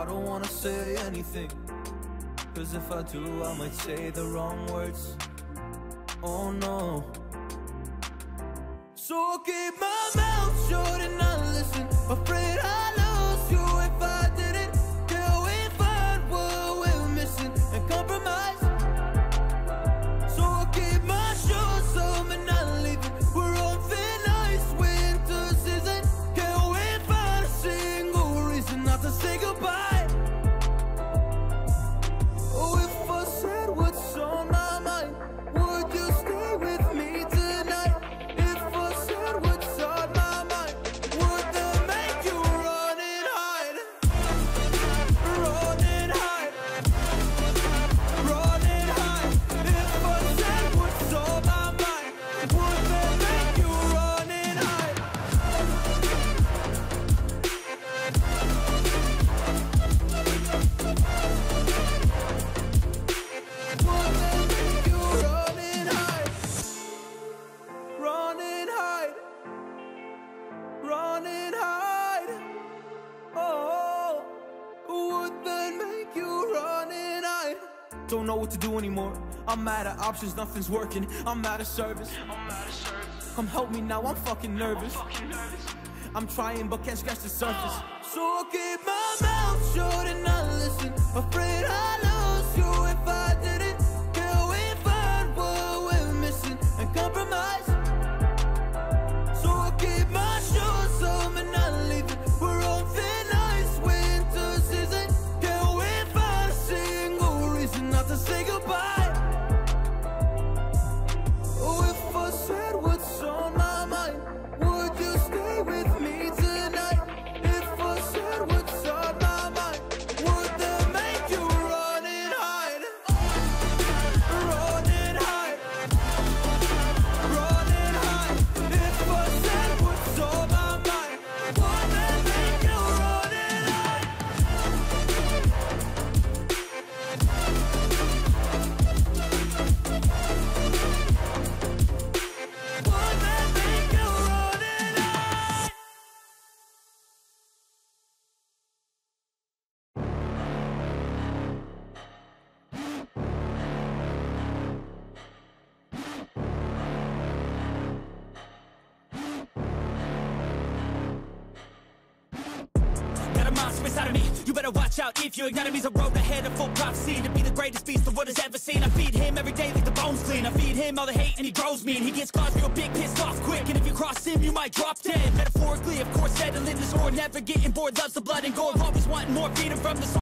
I don't wanna say anything, cause if I do, I might say the wrong words. Oh no. So I'll keep my mouth shut and not listen, afraid I lose you if I didn't. Till we find what we're missing and compromise. So I'll keep my shoes on and not leaving. We're on thin ice, winter season. Can we find a single reason not to say goodbye? Oh, if I said what's on my mind, would you stay with me tonight? If I said what's on my mind, would that make you run and hide? Run and hide. Run and hide. If I said what's on my mind, would that make you run and hide? Would that make you run and hide? Run and hide. Run and hide. Oh, would that make you run and hide? Don't know what to do anymore. I'm out of options, nothing's working. I'm out of service. Come help me now, I'm fucking nervous. I'm trying but can't scratch the surface. So I'll keep my mouth shut and not listen, afraid I lose you if I didn't. Can we find what we're missing and compromise? So I'll keep my shoes on and not leaving. We're on thin ice, winter season. Can we find a single reason not to say goodbye? Oh, if I said what's on my mind, would you stay with me tonight? If I said what's on my mind, would that make you run and hide? Run and hide. Run and hide. If I said what's on my mind, would that make you run and hide? Would that make you run and hide? Got a monster inside of me, you better watch out. If you ignite me's a road ahead of full prophecy. To be the greatest beast the world has ever seen. I feed him every day like the bones clean. I feed him all the hate and he grows me. And he gets claws real big, pissed off quick. And if you cross him, you might drop dead. Metaphorically, of course, settling the score. Never getting bored, loves the blood and gore. Always wanting more, freedom from the soul.